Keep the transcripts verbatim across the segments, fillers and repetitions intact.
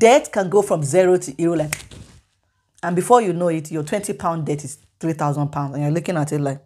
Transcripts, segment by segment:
Debt can go from zero to hero, like, and before you know it, your twenty pound debt is three thousand pounds, and you're looking at it like...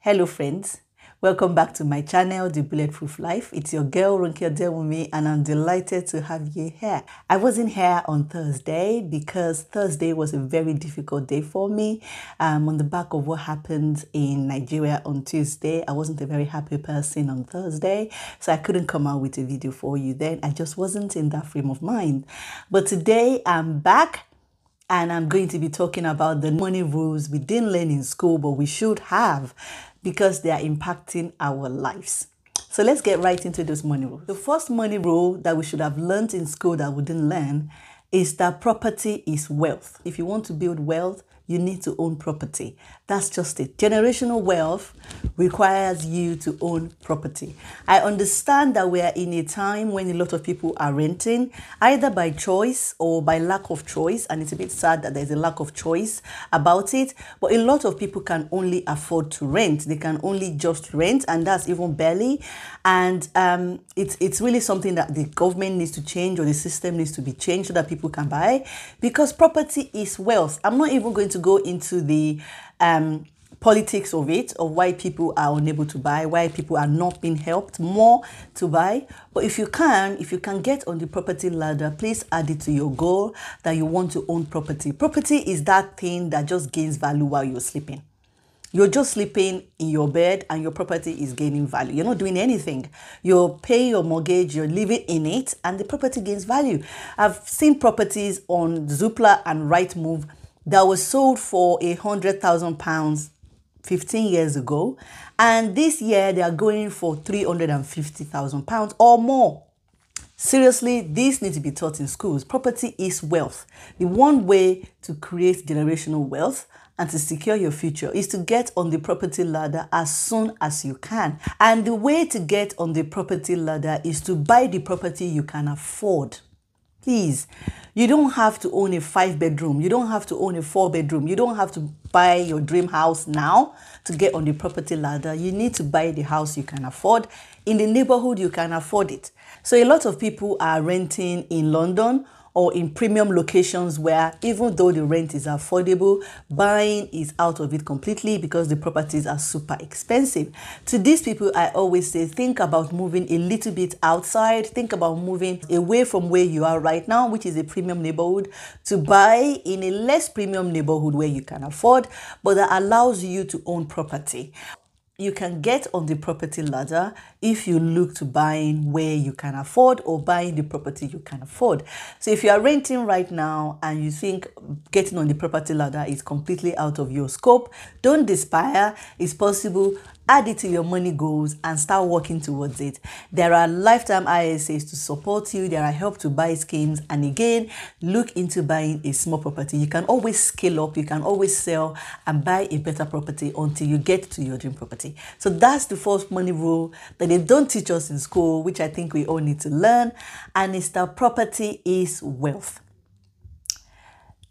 Hello friends, welcome back to my channel, The Bulletproof Life. It's your girl, Ronke Odewumi, and I'm delighted to have you here. I wasn't here on Thursday because Thursday was a very difficult day for me. Um, on the back of what happened in Nigeria on Tuesday, I wasn't a very happy person on Thursday, so I couldn't come out with a video for you then. I just wasn't in that frame of mind. But today I'm back. And I'm going to be talking about the money rules we didn't learn in school, but we should have, because they are impacting our lives. So let's get right into those money rules. The first money rule that we should have learned in school that we didn't learn is that property is wealth. If you want to build wealth, you need to own property. That's just it. Generational wealth requires you to own property. I understand that we are in a time when a lot of people are renting, either by choice or by lack of choice, and it's a bit sad that there's a lack of choice about it, but a lot of people can only afford to rent. They can only just rent, and that's even barely, and um, it's, it's really something that the government needs to change, or the system needs to be changed so that people can buy, because property is wealth. I'm not even going to go into the um, politics of it, of why people are unable to buy, why people are not being helped more to buy. But if you can, if you can get on the property ladder, please add it to your goal that you want to own property. Property is that thing that just gains value while you're sleeping. You're just sleeping in your bed and your property is gaining value. You're not doing anything. You're paying your mortgage, you're living in it, and the property gains value. I've seen properties on Zoopla and Rightmove that was sold for a hundred thousand pounds fifteen years ago, and this year they are going for three hundred and fifty thousand pounds or more. Seriously, this needs to be taught in schools. Property is wealth. The one way to create generational wealth and to secure your future is to get on the property ladder as soon as you can. And the way to get on the property ladder is to buy the property you can afford. Please, you don't have to own a five bedroom, you don't have to own a four bedroom, you don't have to buy your dream house now to get on the property ladder. You need to buy the house you can afford, in the neighborhood you can afford it. So a lot of people are renting in London or in premium locations where, even though the rent is affordable, buying is out of it completely because the properties are super expensive. To these people, I always say, think about moving a little bit outside. Think about moving away from where you are right now, which is a premium neighborhood, to buy in a less premium neighborhood where you can afford, but that allows you to own property. You can get on the property ladder if you look to buying where you can afford, or buying the property you can afford. So if you are renting right now and you think getting on the property ladder is completely out of your scope, don't despair. It's possible. Add it to your money goals and start working towards it. There are lifetime I S As to support you. There are help to buy schemes. And again, look into buying a small property. You can always scale up. You can always sell and buy a better property until you get to your dream property. So that's the first money rule that they don't teach us in school, which I think we all need to learn. And it's that property is wealth.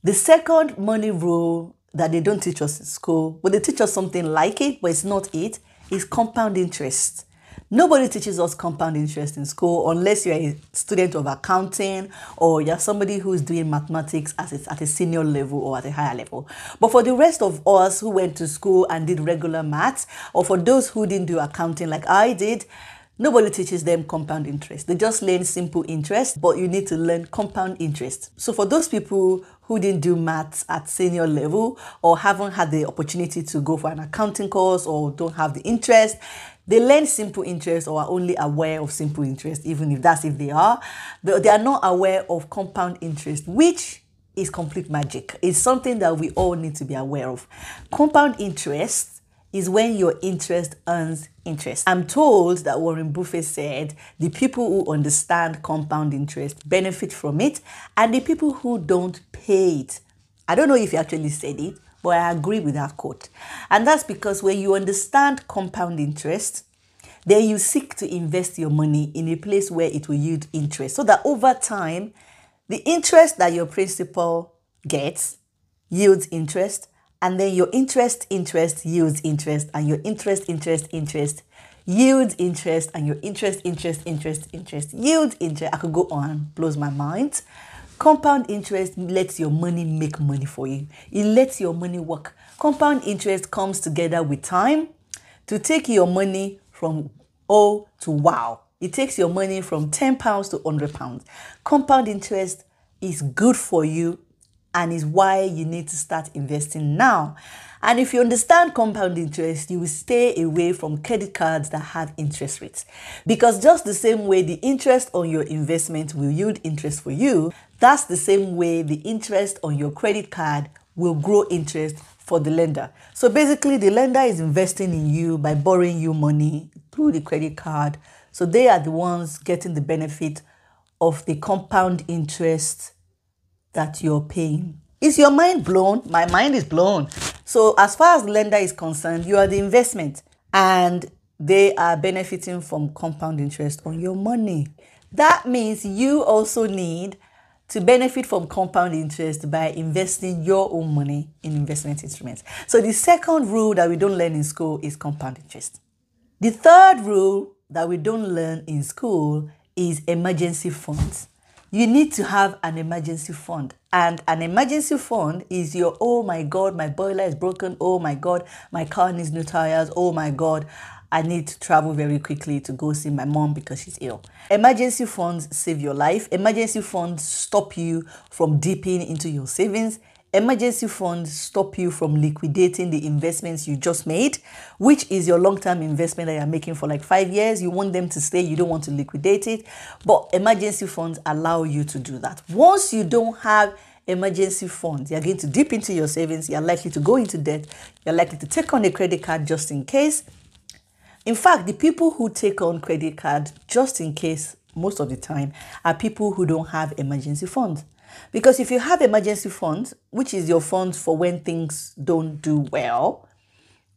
The second money rule that they don't teach us in school, but they teach us something like it, but it's not it, is compound interest. Nobody teaches us compound interest in school unless you're a student of accounting, or you're somebody who's doing mathematics as it's at a senior level or at a higher level. But for the rest of us who went to school and did regular maths, or for those who didn't do accounting like I did, nobody teaches them compound interest. They just learn simple interest, but you need to learn compound interest. So for those people who didn't do maths at senior level, or haven't had the opportunity to go for an accounting course, or don't have the interest, they learn simple interest, or are only aware of simple interest, even if that's if they are. They are not aware of compound interest, which is complete magic. It's something that we all need to be aware of. Compound interest is when your interest earns interest. I'm told that Warren Buffett said the people who understand compound interest benefit from it, and the people who don't pay it. I don't know if he actually said it, but I agree with that quote. And that's because when you understand compound interest, then you seek to invest your money in a place where it will yield interest, so that over time, the interest that your principal gets yields interest, and then your interest, interest yields interest, and your interest, interest, interest yields interest, and your interest, interest, interest, interest, yields interest. I could go on, blows my mind. Compound interest lets your money make money for you. It lets your money work. Compound interest comes together with time to take your money from oh to wow. It takes your money from ten pounds to one hundred pounds. Compound interest is good for you and is why you need to start investing now. And if you understand compound interest, you will stay away from credit cards that have interest rates. Because just the same way the interest on your investment will yield interest for you, that's the same way the interest on your credit card will grow interest for the lender. So basically, the lender is investing in you by borrowing you money through the credit card. So they are the ones getting the benefit of the compound interest that you're paying. Is your mind blown? My mind is blown. So as far as the lender is concerned, you are the investment and they are benefiting from compound interest on your money. That means you also need to benefit from compound interest by investing your own money in investment instruments. So the second rule that we don't learn in school is compound interest. The third rule that we don't learn in school is emergency funds. You need to have an emergency fund. And an emergency fund is your, oh my God, my boiler is broken. Oh my God, my car needs new tires. Oh my God, I need to travel very quickly to go see my mom because she's ill. Emergency funds save your life. Emergency funds stop you from dipping into your savings. Emergency funds stop you from liquidating the investments you just made, which is your long-term investment that you're making for like five years. You want them to stay, you don't want to liquidate it, but emergency funds allow you to do that. Once you don't have emergency funds, you're going to dip into your savings, you're likely to go into debt, you're likely to take on a credit card just in case. In fact, the people who take on credit card just in case most of the time are people who don't have emergency funds. Because if you have emergency funds, which is your funds for when things don't do well,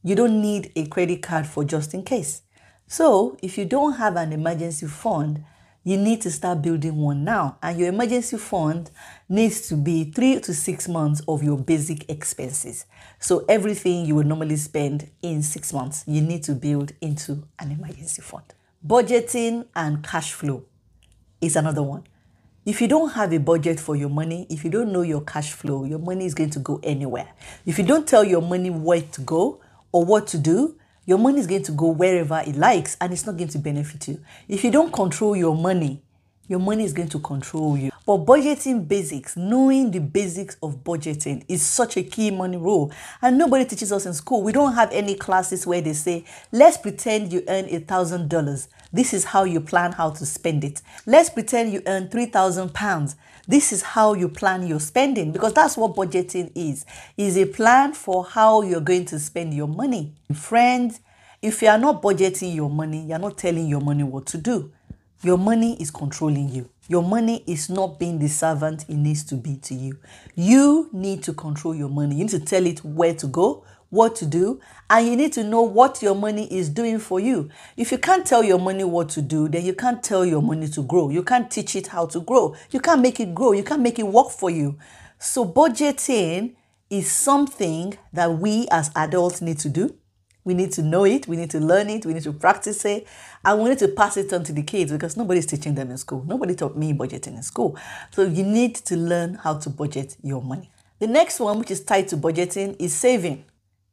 you don't need a credit card for just in case. So if you don't have an emergency fund, you need to start building one now. And your emergency fund needs to be three to six months of your basic expenses. So everything you would normally spend in six months, you need to build into an emergency fund. Budgeting and cash flow is another one. If you don't have a budget for your money, if you don't know your cash flow, your money is going to go anywhere. If you don't tell your money where to go or what to do, your money is going to go wherever it likes and it's not going to benefit you. If you don't control your money, your money is going to control you. But budgeting basics, knowing the basics of budgeting is such a key money rule. And nobody teaches us in school. We don't have any classes where they say, let's pretend you earn one thousand dollars. This is how you plan how to spend it. Let's pretend you earn three thousand pounds. This is how you plan your spending, because that's what budgeting is. It's a plan for how you're going to spend your money. Friends, if you are not budgeting your money, you're not telling your money what to do. Your money is controlling you. Your money is not being the servant it needs to be to you. You need to control your money. You need to tell it where to go, what to do, and you need to know what your money is doing for you. If you can't tell your money what to do, then you can't tell your money to grow. You can't teach it how to grow. You can't make it grow. You can't make it work for you. So budgeting is something that we as adults need to do. We need to know it, we need to learn it, we need to practice it, and we need to pass it on to the kids because nobody's teaching them in school. Nobody taught me budgeting in school. So you need to learn how to budget your money. The next one, which is tied to budgeting, is saving.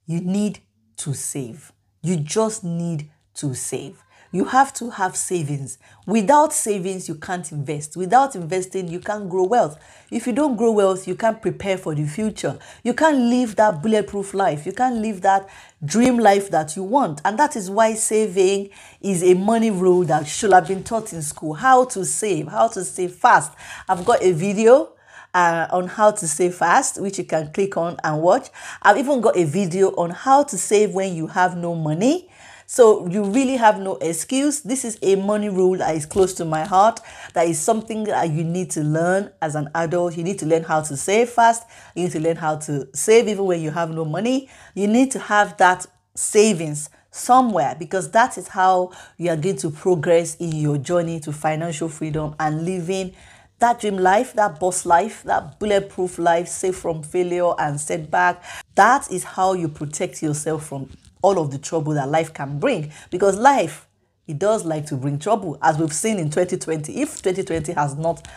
You need to save. You just need to save. You have to have savings. Without savings, you can't invest. Without investing, you can't grow wealth. If you don't grow wealth, you can't prepare for the future. You can't live that bulletproof life. You can't live that dream life that you want. And that is why saving is a money rule that should have been taught in school. How to save, how to save fast. I've got a video Uh, on how to save fast, which you can click on and watch. I've even got a video on how to save when you have no money. So you really have no excuse. This is a money rule that is close to my heart. That is something that you need to learn as an adult. You need to learn how to save fast. You need to learn how to save even when you have no money. You need to have that savings somewhere, because that is how you are going to progress in your journey to financial freedom and living that dream life, that boss life, that bulletproof life, safe from failure and setback. That is how you protect yourself from all of the trouble that life can bring. Because life he does like to bring trouble, as we've seen in twenty twenty. If twenty twenty has not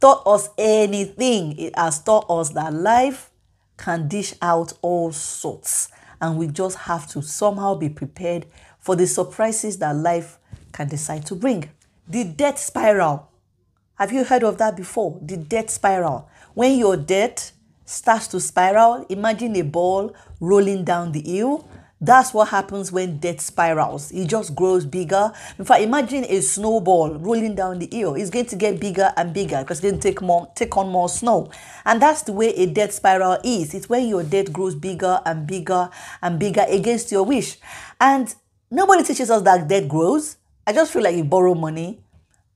taught us anything, it has taught us that life can dish out all sorts, and we just have to somehow be prepared for the surprises that life can decide to bring. The debt spiral. Have you heard of that before? The debt spiral. When your debt starts to spiral, imagine a ball rolling down the hill. That's what happens when debt spirals. It just grows bigger. In fact, imagine a snowball rolling down the hill. It's going to get bigger and bigger because it's going to take, more, take on more snow. And that's the way a debt spiral is. It's when your debt grows bigger and bigger and bigger against your wish. And nobody teaches us that debt grows. I just feel like you borrow money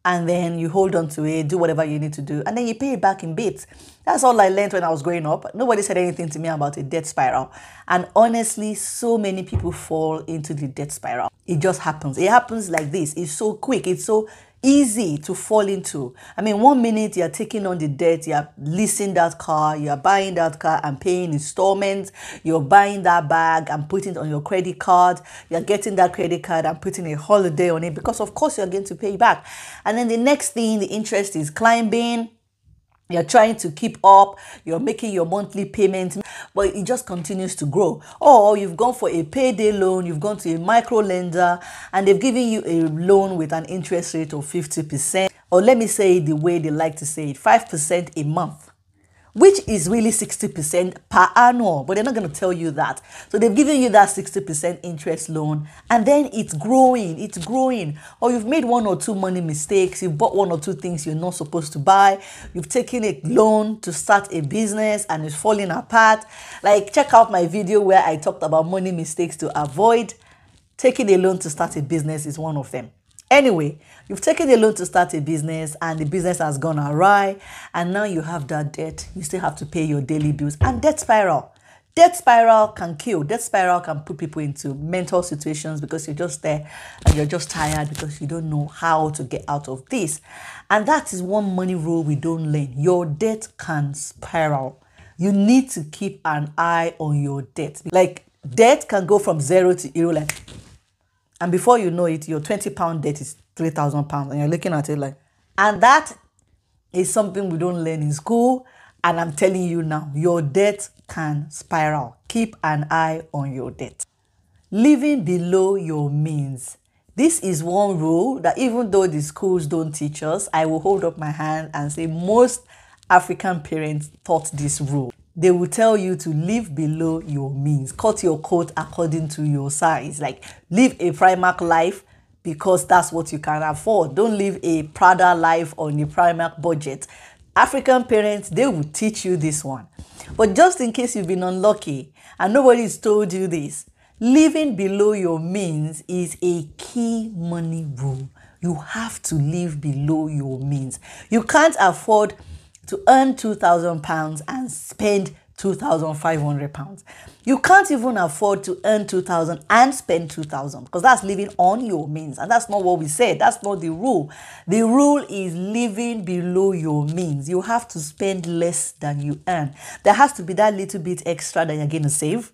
and then you hold on to it, do whatever you need to do, and then you pay it back in bits. That's all I learned when I was growing up. Nobody said anything to me about a debt spiral. And honestly, so many people fall into the debt spiral. It just happens. It happens like this. It's so quick. It's so easy to fall into. I mean, one minute you're taking on the debt, you're leasing that car, you're buying that car and paying installments, you're buying that bag and putting it on your credit card, you're getting that credit card and putting a holiday on it because of course you're going to pay back. And then the next thing, the interest is climbing. You're trying to keep up, you're making your monthly payment, but it just continues to grow. Or you've gone for a payday loan, you've gone to a micro lender, and they've given you a loan with an interest rate of fifty percent, or let me say it the way they like to say it, five percent a month, which is really sixty percent per annum, but they're not going to tell you that. So they've given you that sixty percent interest loan, and then it's growing, it's growing. Or you've made one or two money mistakes, you've bought one or two things you're not supposed to buy, you've taken a loan to start a business and it's falling apart. Like, check out my video where I talked about money mistakes to avoid. Taking a loan to start a business is one of them. Anyway, you've taken a loan to start a business and the business has gone awry, and now you have that debt. You still have to pay your daily bills, and debt spiral. Debt spiral can kill. Debt spiral can put people into mental situations because you're just there and you're just tired because you don't know how to get out of this. And that is one money rule we don't learn. Your debt can spiral. You need to keep an eye on your debt. Like, debt can go from zero to zero, like, and before you know it, your twenty pound debt is three thousand pounds. And you're looking at it like, and that is something we don't learn in school. And I'm telling you now, your debt can spiral. Keep an eye on your debt. Living below your means. This is one rule that even though the schools don't teach us, I will hold up my hand and say most African parents taught this rule. They will tell you to live below your means. Cut your coat according to your size. Like, live a Primark life because that's what you can afford. Don't live a Prada life on a Primark budget. African parents, they will teach you this one. But just in case you've been unlucky and nobody's told you this, living below your means is a key money rule. You have to live below your means. You can't afford to earn two thousand pounds and spend two thousand five hundred pounds. You can't even afford to earn two thousand and spend two thousand, because that's living on your means. And that's not what we said. That's not the rule. The rule is living below your means. You have to spend less than you earn. There has to be that little bit extra that you're going to save,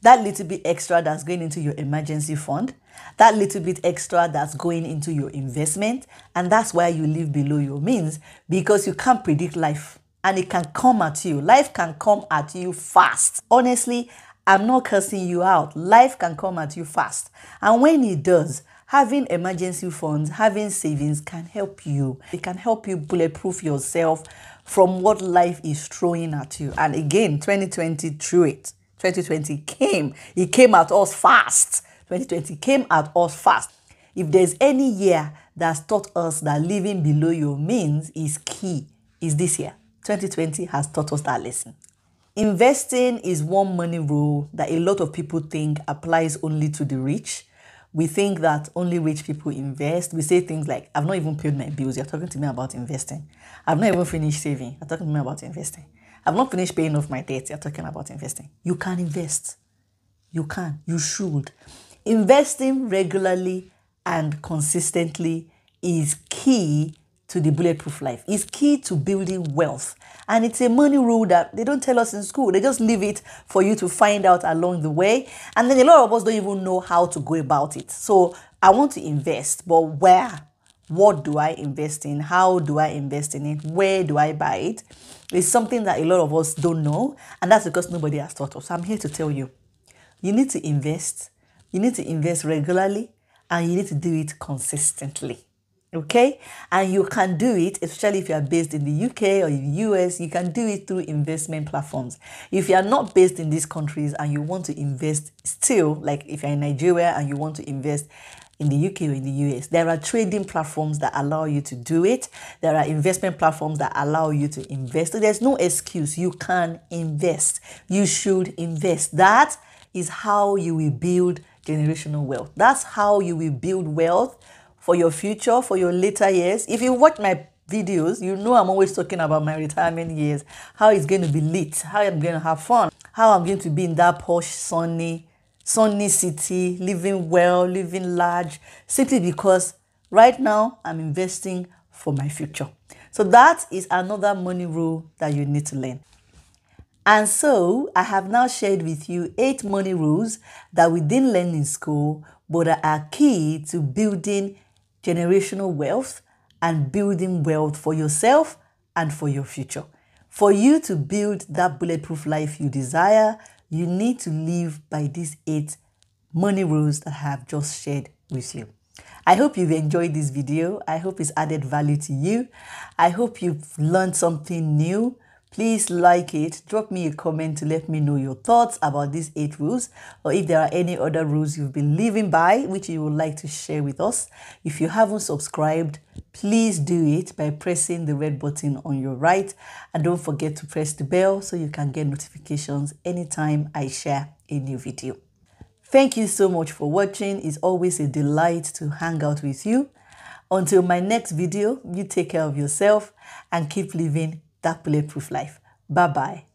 that little bit extra that's going into your emergency fund, that little bit extra that's going into your investment. And that's why you live below your means, because you can't predict life and it can come at you. Life can come at you fast. Honestly, I'm not cursing you out. Life can come at you fast. And when it does, having emergency funds, having savings can help you. It can help you bulletproof yourself from what life is throwing at you. And again, twenty twenty threw it. twenty twenty came. It came at us fast. twenty twenty came at us fast. If there's any year that's taught us that living below your means is key, is this year. twenty twenty has taught us that lesson. Investing is one money rule that a lot of people think applies only to the rich. We think that only rich people invest. We say things like, I've not even paid my bills, you're talking to me about investing. I've not even finished saving, you're talking to me about investing. I've not finished paying off my debt, you're talking about investing. You can invest. You can. You should. Investing regularly and consistently is key to the bulletproof life. It's key to building wealth. And it's a money rule that they don't tell us in school. They just leave it for you to find out along the way. And then a lot of us don't even know how to go about it. So I want to invest, but where? What do I invest in? How do I invest in it? Where do I buy it? It's something that a lot of us don't know, and that's because nobody has thought of. So I'm here to tell you, you need to invest. You need to invest regularly, and you need to do it consistently. Okay? And you can do it, especially if you are based in the U K or in the U S, you can do it through investment platforms. If you are not based in these countries and you want to invest still, like if you're in Nigeria and you want to invest in the U K or in the U S, there are trading platforms that allow you to do it. There are investment platforms that allow you to invest. So there's no excuse. You can invest. You should invest. That is how you will build generational wealth. That's how you will build wealth for your future, for your later years. If you watch my videos, you know I'm always talking about my retirement years, how it's going to be lit, how I'm going to have fun, how I'm going to be in that posh, sunny, sunny city, living well, living large, simply because right now I'm investing for my future. So that is another money rule that you need to learn. And so I have now shared with you eight money rules that we didn't learn in school, but are key to building generational wealth and building wealth for yourself and for your future. For you to build that bulletproof life you desire, you need to live by these eight money rules that I have just shared with you. I hope you've enjoyed this video. I hope it's added value to you. I hope you've learned something new. Please like it. Drop me a comment to let me know your thoughts about these eight rules, or if there are any other rules you've been living by, which you would like to share with us. If you haven't subscribed, please do it by pressing the red button on your right. And don't forget to press the bell so you can get notifications anytime I share a new video. Thank you so much for watching. It's always a delight to hang out with you. Until my next video, you take care of yourself and keep living that bulletproof life. Bye-bye.